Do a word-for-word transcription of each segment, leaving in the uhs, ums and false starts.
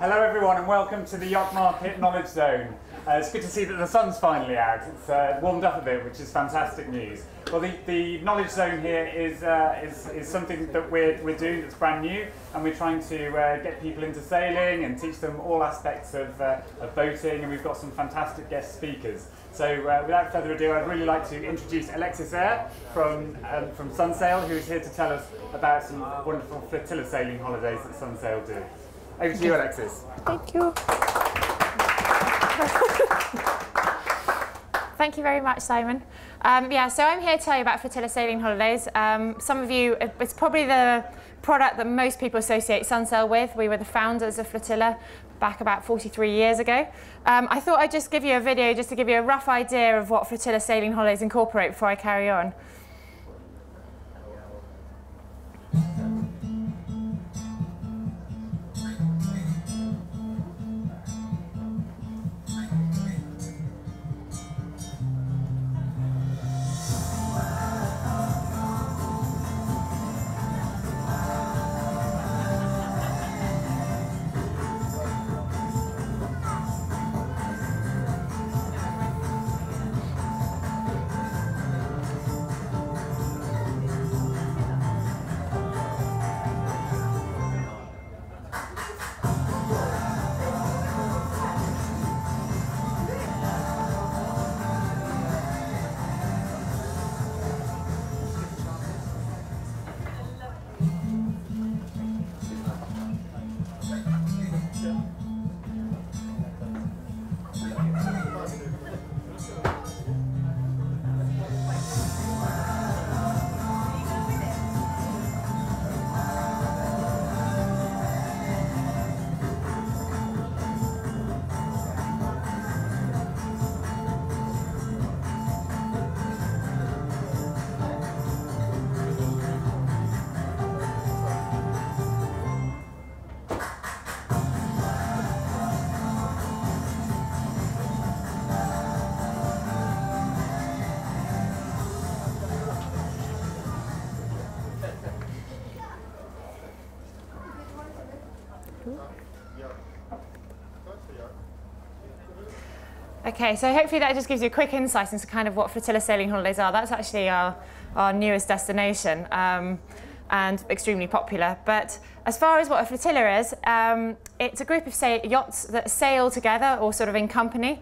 Hello everyone and welcome to the Yacht Market Knowledge Zone. Uh, it's good to see that the sun's finally out. It's uh, warmed up a bit, which is fantastic news. Well, the, the Knowledge Zone here is, uh, is, is something that we're, we're doing that's brand new, and we're trying to uh, get people into sailing and teach them all aspects of, uh, of boating, and we've got some fantastic guest speakers. So uh, without further ado, I'd really like to introduce Alexis Eyre from, um, from SunSail, who is here to tell us about some wonderful flotilla sailing holidays that SunSail do. Over to you, Alexis. Thank you. Thank you very much, Simon. Um, yeah, so I'm here to tell you about flotilla sailing holidays. Um, some of you, it's probably the product that most people associate SunSail with. We were the founders of Flotilla back about forty-three years ago. Um, I thought I'd just give you a video just to give you a rough idea of what flotilla sailing holidays incorporate before I carry on. Okay, so hopefully that just gives you a quick insight into kind of what flotilla sailing holidays are. That's actually our, our newest destination um, and extremely popular. But as far as what a flotilla is, um, it's a group of say, yachts that sail together or sort of in company.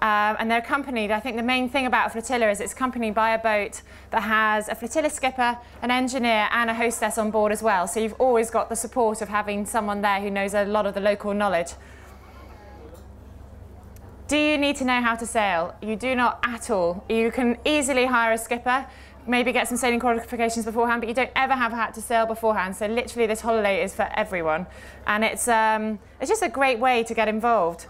Um, and they're accompanied, I think the main thing about a flotilla is it's accompanied by a boat that has a flotilla skipper, an engineer and a hostess on board as well. So you've always got the support of having someone there who knows a lot of the local knowledge. Do you need to know how to sail? You do not at all. You can easily hire a skipper, maybe get some sailing qualifications beforehand, but you don't ever have had to sail beforehand. So literally this holiday is for everyone. And it's, um, it's just a great way to get involved.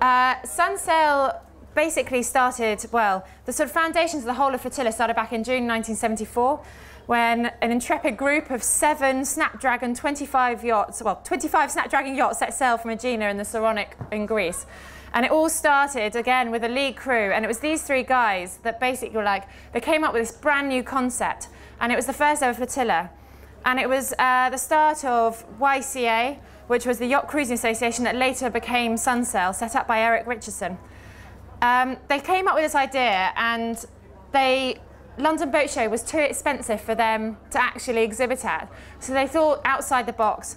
Uh, SunSail basically started, well, the sort of foundations of the whole of flotilla started back in June nineteen seventy-four. When an intrepid group of seven Snapdragon twenty-five yachts, well, twenty-five Snapdragon yachts set sail from Agina in the Saronic in Greece. And it all started, again, with a lead crew. And it was these three guys that basically were like, they came up with this brand new concept. And it was the first ever flotilla. And it was uh, the start of Y C A, which was the Yacht Cruising Association that later became SunSail, set up by Eric Richardson. Um, they came up with this idea and they London Boat Show was too expensive for them to actually exhibit at. So they thought outside the box.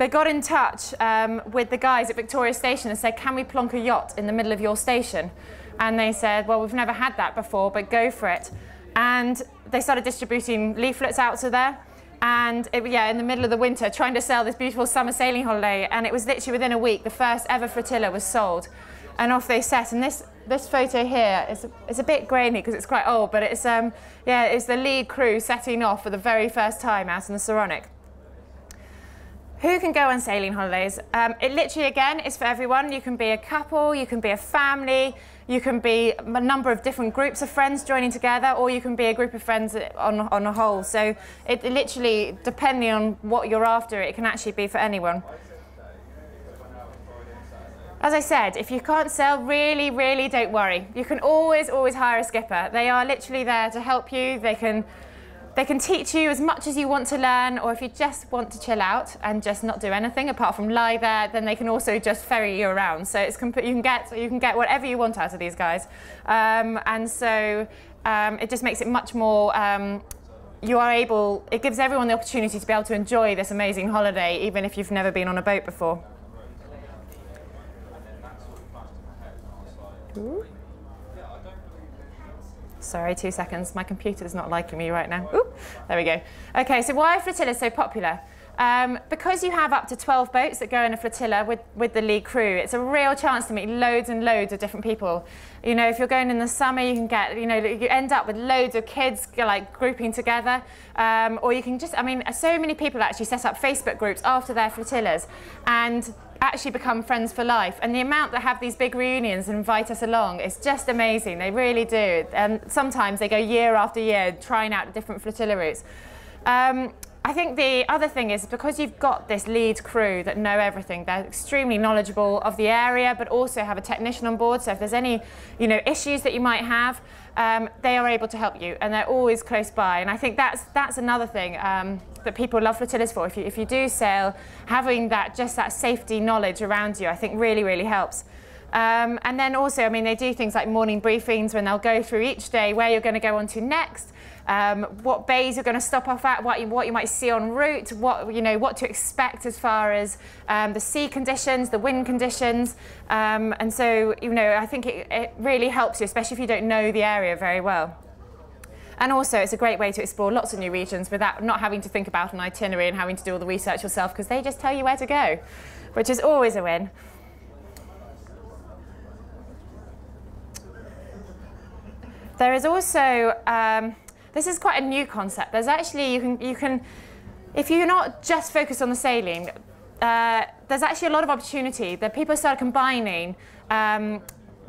They got in touch um, with the guys at Victoria station and said, can we plonk a yacht in the middle of your station? And they said, well, we've never had that before, but go for it. And they started distributing leaflets out to there. And it, yeah, in the middle of the winter, trying to sell this beautiful summer sailing holiday. And it was literally within a week, the first ever flotilla was sold. And off they set. And this This photo here is it's a bit grainy because it's quite old, but it's um yeah it's the lead crew setting off for the very first time out in the Saronic. Who can go on sailing holidays? Um, it literally again is for everyone. You can be a couple, you can be a family, you can be a number of different groups of friends joining together, or you can be a group of friends on on a whole. So it, it literally, depending on what you're after, it can actually be for anyone. As I said, if you can't sail, really, really don't worry. You can always, always hire a skipper. They are literally there to help you. They can They can teach you as much as you want to learn, or if you just want to chill out and just not do anything apart from lie there, then they can also just ferry you around. So it's you can get you can get whatever you want out of these guys, um, and so um, it just makes it much more. Um, you are able. It gives everyone the opportunity to be able to enjoy this amazing holiday, even if you've never been on a boat before. Ooh. Sorry, two seconds. My computer's not liking me right now. Ooh, there we go. Okay, so why are flotillas so popular? Um, because you have up to twelve boats that go in a flotilla with, with the lead crew, it's a real chance to meet loads and loads of different people. You know, if you're going in the summer, you can get, you know, you end up with loads of kids like grouping together, um, or you can just, I mean, so many people actually set up Facebook groups after their flotillas and actually become friends for life. And the amount that have these big reunions and invite us along is just amazing. They really do. And sometimes they go year after year trying out different flotilla routes. Um, I think the other thing is because you've got this lead crew that know everything, they're extremely knowledgeable of the area, but also have a technician on board. So if there's any, you know, issues that you might have, um, they are able to help you, and they're always close by. And I think that's that's another thing um, that people love flotillas for. If you if you do sail, having that just that safety knowledge around you, I think really really helps. Um, and then also, I mean, they do things like morning briefings when they'll go through each day where you're going to go on to next. Um, what bays you're going to stop off at, what you, what you might see en route, what, you know, what to expect as far as um, the sea conditions, the wind conditions, um, and so, you know, I think it, it really helps you, especially if you don't know the area very well. And also, it's a great way to explore lots of new regions without not having to think about an itinerary and having to do all the research yourself, because they just tell you where to go, which is always a win. There is also... Um, This is quite a new concept. There's actually, you can, you can if you're not just focused on the sailing, uh, there's actually a lot of opportunity that people start combining um,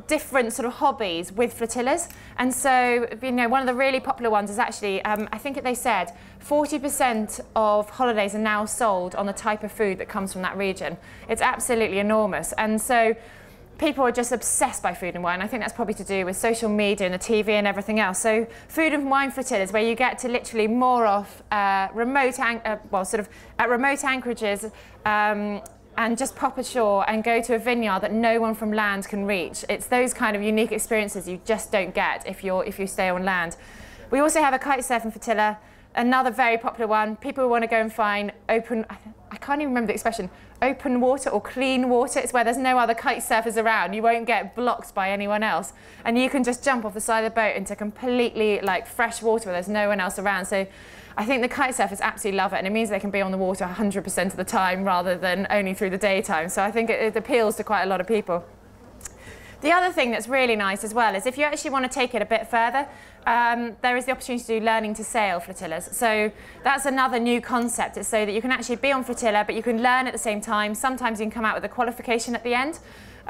different sort of hobbies with flotillas. And so, you know, one of the really popular ones is actually, um, I think they said, forty percent of holidays are now sold on the type of food that comes from that region. It's absolutely enormous. And so, people are just obsessed by food and wine. I think that's probably to do with social media and the T V and everything else. So food and wine flotillas, where you get to literally moor off uh, remote, uh, well, sort of at remote anchorages um, and just pop ashore and go to a vineyard that no one from land can reach. It's those kind of unique experiences you just don't get if you're if you stay on land. We also have a kite surfing flotilla, another very popular one. People want to go and find open. I can't even remember the expression. Open water or clean water. It's where there's no other kite surfers around. You won't get blocked by anyone else. And you can just jump off the side of the boat into completely like fresh water where there's no one else around. So I think the kite surfers absolutely love it. And it means they can be on the water one hundred percent of the time rather than only through the daytime. So I think it, it appeals to quite a lot of people. The other thing that's really nice as well is if you actually want to take it a bit further, um, there is the opportunity to do learning to sail flotillas. So that's another new concept. It's so that you can actually be on flotilla, but you can learn at the same time. Sometimes you can come out with a qualification at the end.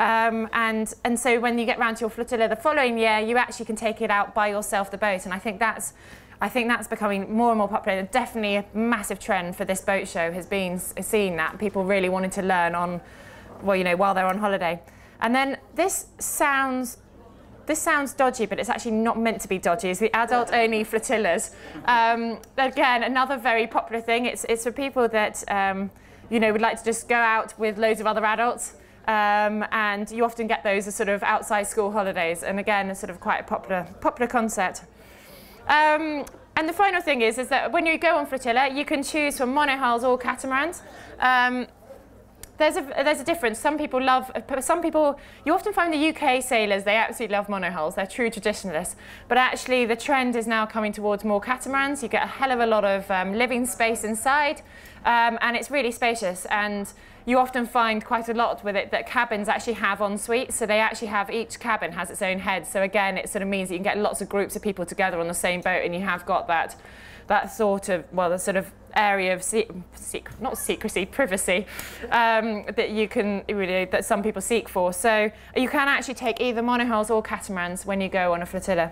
Um, and, and so when you get round to your flotilla the following year, you actually can take it out by yourself, the boat. And I think that's, I think that's becoming more and more popular. Definitely a massive trend for this boat show has been seeing that. People really wanted to learn on, well, you know, while they're on holiday. And then this sounds, this sounds dodgy, but it's actually not meant to be dodgy. It's the adult-only flotillas. Um, again, another very popular thing. It's it's for people that um, you know would like to just go out with loads of other adults, um, and you often get those as sort of outside school holidays. And again, it's sort of quite a popular popular concept. Um, and the final thing is is that when you go on flotilla, you can choose from monohulls or catamarans. Um, There's a, there's a difference. Some people love, some people, you often find the U K sailors, they absolutely love monohulls. They're true traditionalists. But actually the trend is now coming towards more catamarans. You get a hell of a lot of um, living space inside, um, and it's really spacious. And you often find quite a lot with it that cabins actually have en suites. So they actually have, each cabin has its own head. So again, it sort of means that you can get lots of groups of people together on the same boat, and you have got that, that sort of, well, the sort of area of se sec not secrecy, privacy um, that you can really that some people seek for. So you can actually take either monohulls or catamarans when you go on a flotilla.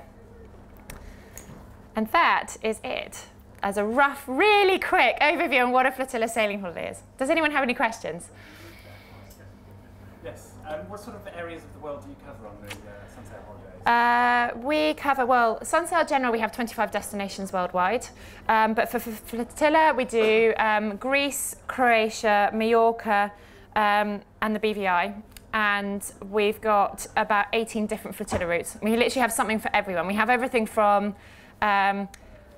And that is it as a rough, really quick overview on what a flotilla sailing holiday is. Does anyone have any questions? Yes. Um, what sort of areas of the world do you cover on the uh, SunSail holiday? Uh, we cover, well, SunSail General, we have twenty-five destinations worldwide. Um, but for, for Flotilla, we do um, Greece, Croatia, Mallorca, um, and the B V I. And we've got about eighteen different Flotilla routes. We literally have something for everyone. We have everything from um,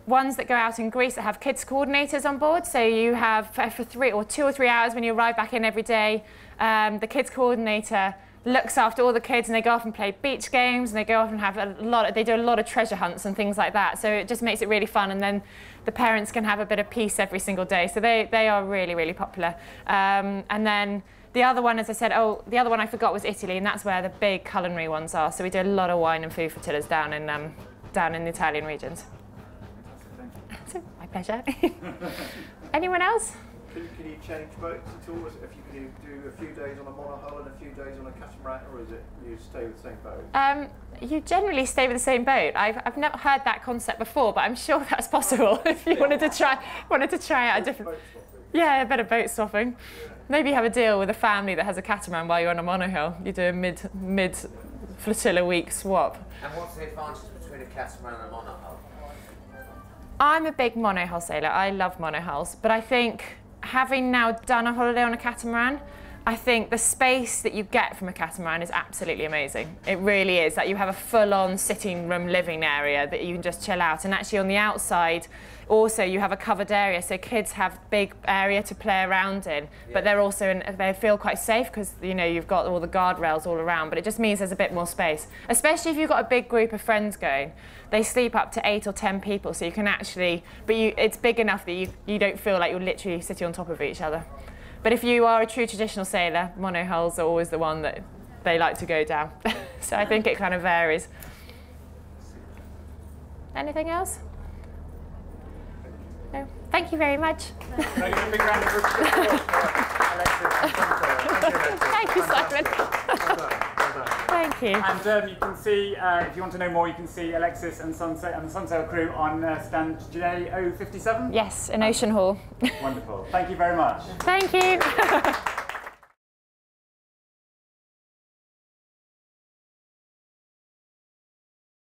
ones that go out in Greece that have kids coordinators on board. So you have for three or two or three hours when you arrive back in every day, um, the kids coordinator looks after all the kids, and they go off and play beach games, and they go off and have a lot of, they do a lot of treasure hunts and things like that. So it just makes it really fun, and then the parents can have a bit of peace every single day. So they, they are really, really popular. Um, and then the other one, as I said, oh, the other one I forgot was Italy, and that's where the big culinary ones are. So we do a lot of wine and food flotillas down in, um, down in the Italian regions. So, my pleasure. Anyone else? Can, can you change boats at all? If you can do a few days on a monohull and a few days on a catamaran, or is it you stay with the same boat? Um, you generally stay with the same boat. I've I've not heard that concept before, but I'm sure that's possible if you yeah. wanted to try wanted to try out a different. Boat yeah, a bit of boat swapping. Yeah. Maybe have a deal with a family that has a catamaran while you're on a monohull. You do a mid mid flotilla week swap. And what's the advantage between a catamaran and a monohull? I'm a big monohull sailor. I love monohulls, but I think, having now done a holiday on a catamaran, I think the space that you get from a catamaran is absolutely amazing. It really is. Like, you have a full-on sitting room living area that you can just chill out. And actually on the outside, also you have a covered area, so kids have big area to play around in. Yeah. But they're also in, they feel quite safe because, you know, you've got all the guardrails all around. But it just means there's a bit more space, especially if you've got a big group of friends going. They sleep up to eight or ten people, so you can actually. But you, it's big enough that you you don't feel like you're literally sitting on top of each other. But if you are a true traditional sailor, monohulls are always the one that they like to go down. So I think it kind of varies. Anything else? No. Thank you very much. Thank you, Simon. Thank you. And um, you can see, uh, if you want to know more, you can see Alexis and, Sunsa and the SunSail crew on uh, stand J zero five seven. Yes, in Ocean Hall. Wonderful. Thank you very much. Thank you.